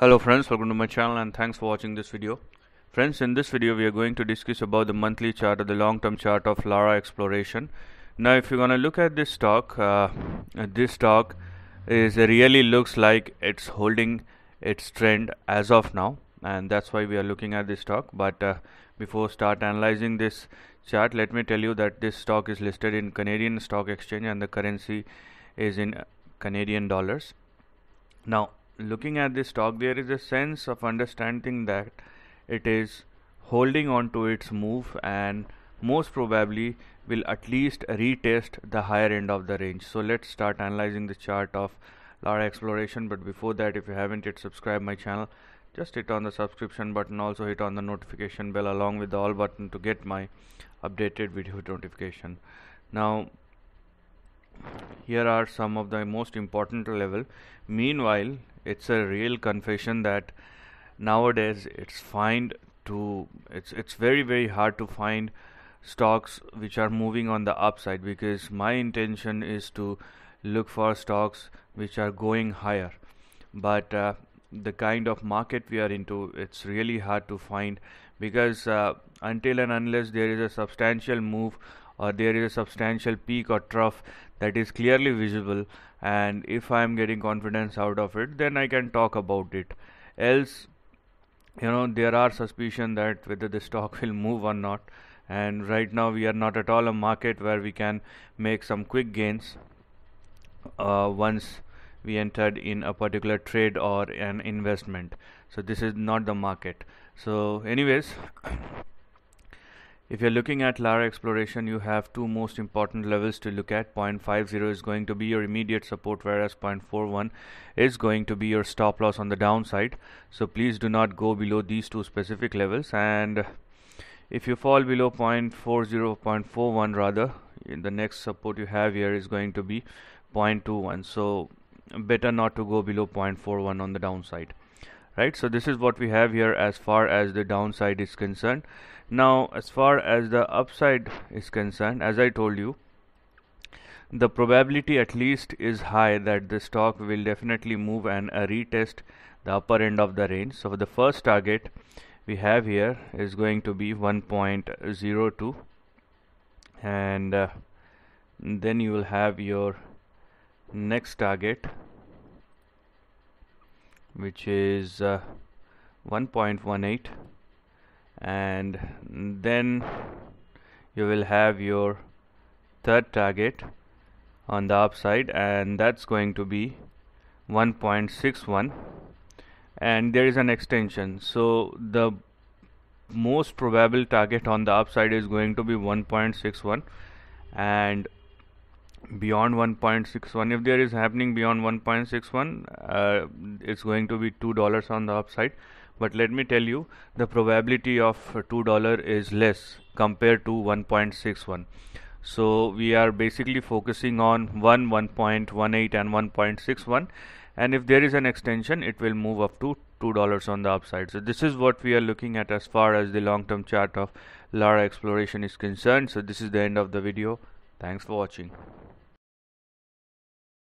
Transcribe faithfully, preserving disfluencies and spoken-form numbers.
Hello friends, welcome to my channel and thanks for watching this video. Friends, in this video we are going to discuss about the monthly chart or the long-term chart of LARA Exploration. Now if you're going to look at this stock, uh, this stock is really looks like it's holding its trend as of now, and that's why we are looking at this stock. But uh, before start analyzing this chart, let me tell you that this stock is listed in Canadian Stock Exchange and the currency is in Canadian dollars. Now looking at this stock, there is a sense of understanding that it is holding on to its move and most probably will at least retest the higher end of the range. So let's start analyzing the chart of LARA Exploration. But before that, if you haven't yet subscribed my channel, just hit on the subscription button, also hit on the notification bell along with the all button to get my updated video notification. Now here are some of the most important level. Meanwhile, it's a real confession that nowadays it's find to it's it's very very hard to find stocks which are moving on the upside, because my intention is to look for stocks which are going higher, but uh, the kind of market we are into, it's really hard to find, because uh, until and unless there is a substantial move or there is a substantial peak or trough that is clearly visible, and if I am getting confidence out of it, then I can talk about it. Else, you know, there are suspicion that whether the stock will move or not, and right now we are not at all a market where we can make some quick gains uh, once we entered in a particular trade or an investment. So this is not the market. So anyways, if you're looking at LARA Exploration, you have two most important levels to look at. zero point five zero is going to be your immediate support, whereas zero point four one is going to be your stop loss on the downside. So please do not go below these two specific levels, and if you fall below zero point four zero, zero point four one rather, in the next support you have here is going to be zero point two one. So better not to go below zero point four one on the downside. Right, so this is what we have here as far as the downside is concerned. Now as far as the upside is concerned, as I told you, the probability at least is high that the stock will definitely move and uh, retest the upper end of the range. So for the first target we have here is going to be one point zero two, and uh, then you will have your next target, which is uh, one point one eight, and then you will have your third target on the upside, and that's going to be one point six one, and there is an extension. So the most probable target on the upside is going to be one point six one, and beyond one point six one, if there is happening beyond one point six one, uh, it's going to be two dollars on the upside. But let me tell you, the probability of two dollar is less compared to one point six one. So we are basically focusing on one, one point one eight and one point six one, and if there is an extension, it will move up to two dollars on the upside. So this is what we are looking at as far as the long-term chart of LARA Exploration is concerned. So this is the end of the video. Thanks for watching.